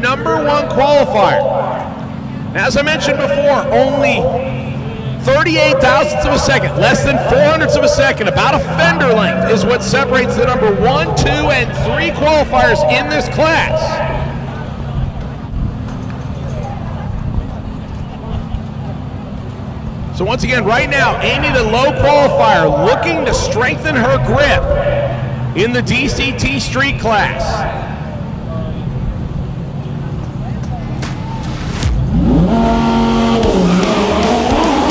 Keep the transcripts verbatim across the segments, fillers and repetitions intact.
number one qualifier. As I mentioned before, only thirty-eight thousandths of a second, less than four hundredths of a second, about a fender length is what separates the number one, two, and three qualifiers in this class. So once again, right now, Amy, the low qualifier, looking to strengthen her grip in the D C T Street class.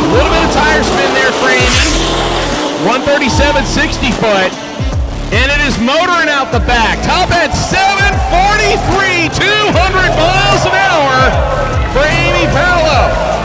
A little bit of tire spin there for Amy. one thirty-seven sixty foot, and it is motoring out the back. Top at seven forty-three, two hundred miles an hour for Amy Paolo.